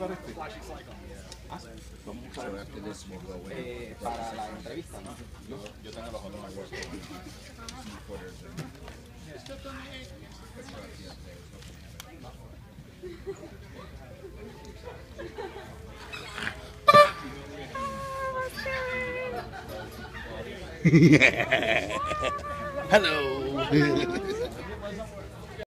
Para la entrevista, ¿no? Yo tengo los otros acuerdos. Hello.